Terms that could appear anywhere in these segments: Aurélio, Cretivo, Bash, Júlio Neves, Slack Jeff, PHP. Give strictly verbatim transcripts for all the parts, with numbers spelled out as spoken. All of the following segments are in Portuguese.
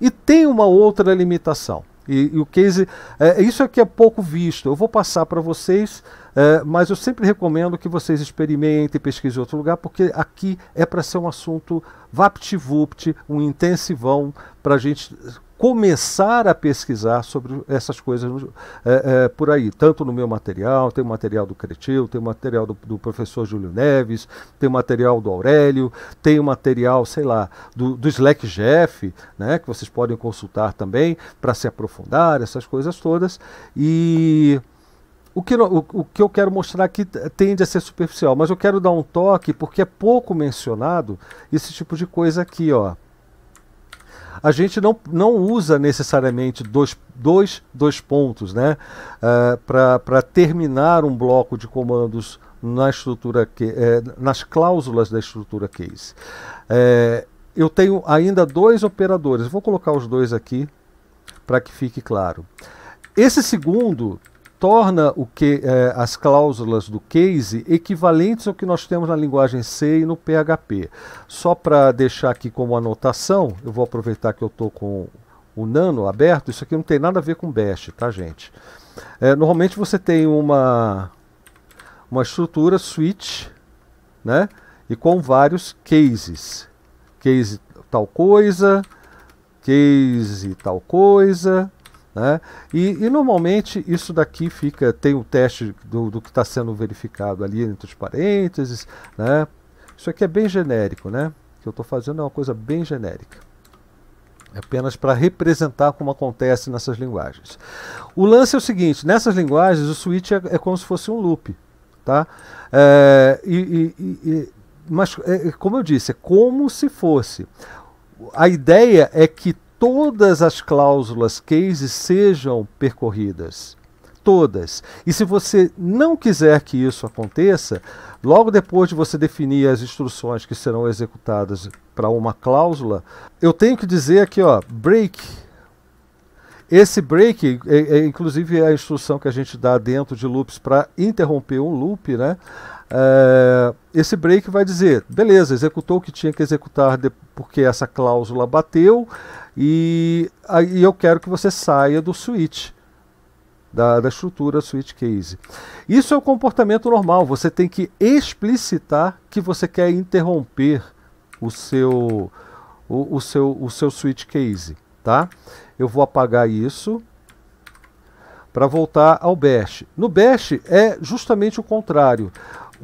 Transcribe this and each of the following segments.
E tem uma outra limitação. E, e o case, é, isso aqui é pouco visto, eu vou passar para vocês, é, mas eu sempre recomendo que vocês experimentem, pesquisem em outro lugar, porque aqui é para ser um assunto vapt-vupt, um intensivão, para a gente começar a pesquisar sobre essas coisas é, é, por aí, tanto no meu material, tem o material do Cretivo, tem o material do, do professor Júlio Neves, tem o material do Aurélio, tem o material, sei lá, do, do Slack Jeff, né, que vocês podem consultar também para se aprofundar, essas coisas todas. E o que, o, o que eu quero mostrar aqui tende a ser superficial, mas eu quero dar um toque porque é pouco mencionado esse tipo de coisa aqui, ó. A gente não, não usa necessariamente dois, dois, dois pontos, né, uh, para terminar um bloco de comandos na estrutura que, eh, nas cláusulas da estrutura case. Eh, eu tenho ainda dois operadores, vou colocar os dois aqui para que fique claro. Esse segundo torna o que, eh, as cláusulas do case equivalentes ao que nós temos na linguagem C e no P H P. Só para deixar aqui como anotação, eu vou aproveitar que eu estou com o nano aberto, isso aqui não tem nada a ver com Bash, tá, gente? Eh, normalmente você tem uma, uma estrutura switch, né? E com vários cases. Case tal coisa, case tal coisa... Né? E, e normalmente isso daqui fica, tem um teste do, do que está sendo verificado ali entre os parênteses, né? Isso aqui é bem genérico, né? O que eu estou fazendo é uma coisa bem genérica, é apenas para representar como acontece nessas linguagens. O lance é o seguinte, nessas linguagens o switch é, é como se fosse um loop, tá? É, e, e, e, mas é, como eu disse, é como se fosse. A ideia é que todas as cláusulas case sejam percorridas, todas. E se você não quiser que isso aconteça, logo depois de você definir as instruções que serão executadas para uma cláusula, eu tenho que dizer aqui, ó, break. Esse break é, é inclusive a instrução que a gente dá dentro de loops para interromper um loop, né? Uh, esse break vai dizer, beleza, executou o que tinha que executar de, porque essa cláusula bateu, e aí eu quero que você saia do switch, da, da estrutura switch case. Isso é o comportamento normal, você tem que explicitar que você quer interromper o seu, o, o seu, o seu switch case, tá? Eu vou apagar isso para voltar ao Bash. No Bash é justamente o contrário.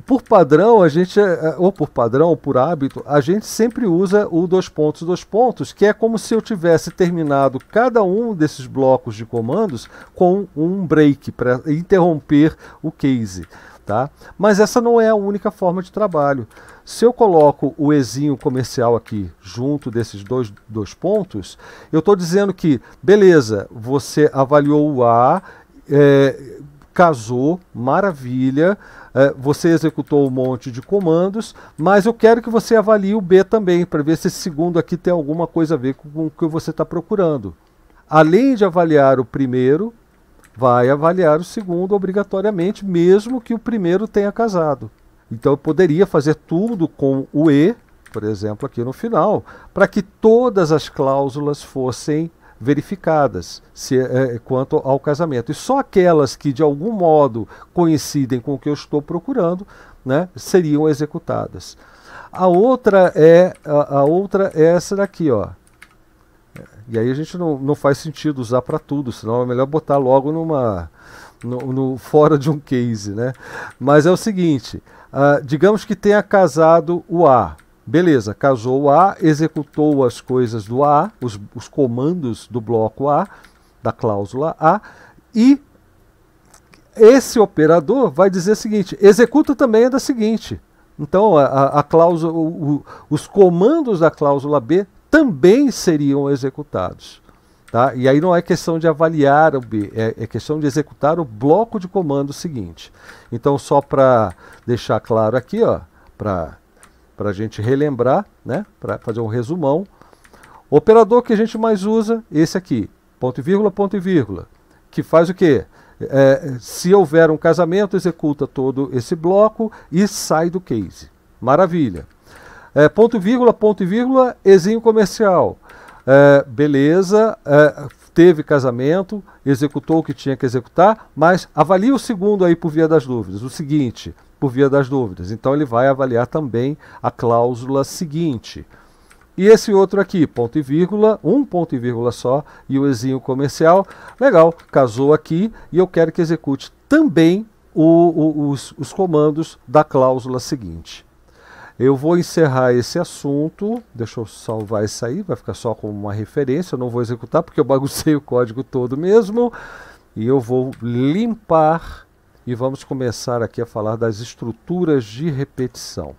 Por padrão, a gente, ou por padrão, ou por hábito, a gente sempre usa o dois pontos, dois pontos, que é como se eu tivesse terminado cada um desses blocos de comandos com um break, para interromper o case, tá? Mas essa não é a única forma de trabalho. Se eu coloco o ezinho comercial aqui junto desses dois, dois pontos, eu estou dizendo que, beleza, você avaliou o A, é, casou, maravilha, é, você executou um monte de comandos, mas eu quero que você avalie o B também, para ver se esse segundo aqui tem alguma coisa a ver com o que você está procurando. Além de avaliar o primeiro, vai avaliar o segundo obrigatoriamente, mesmo que o primeiro tenha casado. Então eu poderia fazer tudo com o E, por exemplo, aqui no final, para que todas as cláusulas fossem verificadas se, é, quanto ao casamento. E só aquelas que de algum modo coincidem com o que eu estou procurando, né, seriam executadas. A outra é, a, a outra é essa daqui, ó. E aí a gente não, não faz sentido usar para tudo, senão é melhor botar logo numa, no, no, fora de um case, né? Mas é o seguinte, uh, digamos que tenha casado o A. Beleza, casou o A, executou as coisas do A, os, os comandos do bloco A, da cláusula A, e esse operador vai dizer o seguinte, executa também a da seguinte. Então, a, a, a cláusula, o, o, os comandos da cláusula B também seriam executados. Tá? E aí não é questão de avaliar o B, é, é questão de executar o bloco de comando seguinte. Então, só para deixar claro aqui, ó, para... para a gente relembrar, né, para fazer um resumão. O operador que a gente mais usa, esse aqui, ponto e vírgula, ponto e vírgula, que faz o quê? É, se houver um casamento, executa todo esse bloco e sai do case. Maravilha. É, ponto e vírgula, ponto e vírgula, ezinho comercial. Uh, beleza, uh, teve casamento, executou o que tinha que executar, mas avalia o segundo aí por via das dúvidas, o seguinte, por via das dúvidas. Então ele vai avaliar também a cláusula seguinte. E esse outro aqui, ponto e vírgula, um ponto e vírgula só, e o exinho comercial, legal, casou aqui, e eu quero que execute também o, o, os, os comandos da cláusula seguinte. Eu vou encerrar esse assunto, deixa eu salvar isso aí, vai ficar só como uma referência, eu não vou executar porque eu baguncei o código todo mesmo. E eu vou limpar e vamos começar aqui a falar das estruturas de repetição.